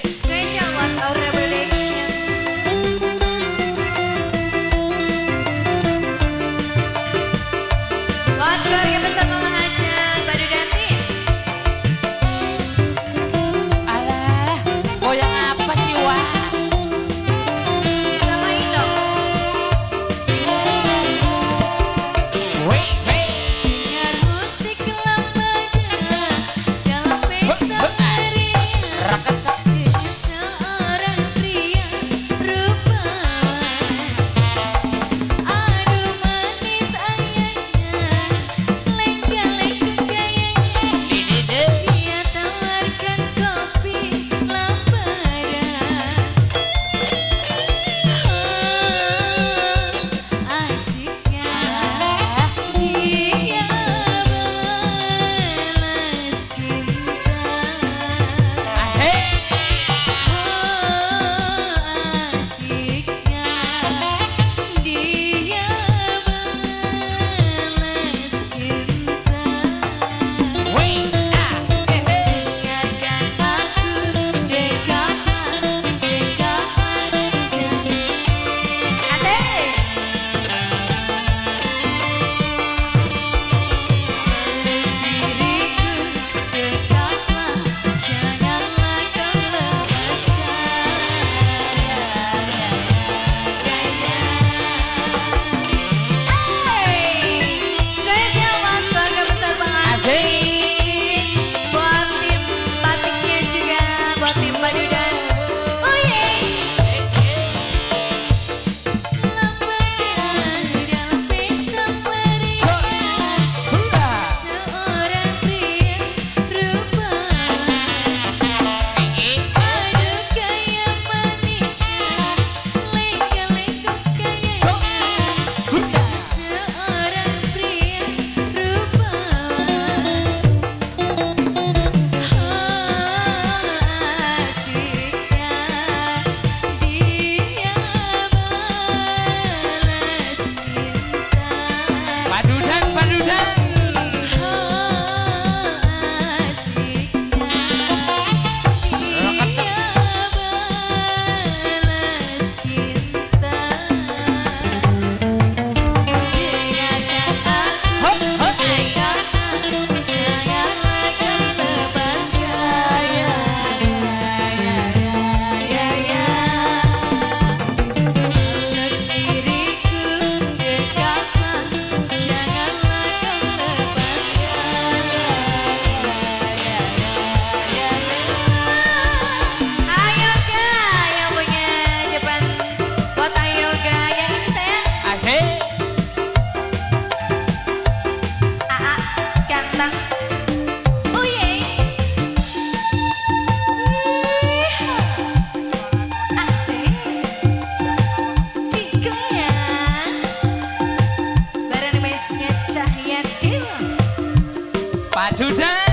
Special One Hour Revelation. Buat keluarga besar Mama Haja, Mbak Dudanti. Alah, goyang apa sih Wak? Sama Indo. Wih, wih. Dengar musik lambada dalam pesta meriah. Today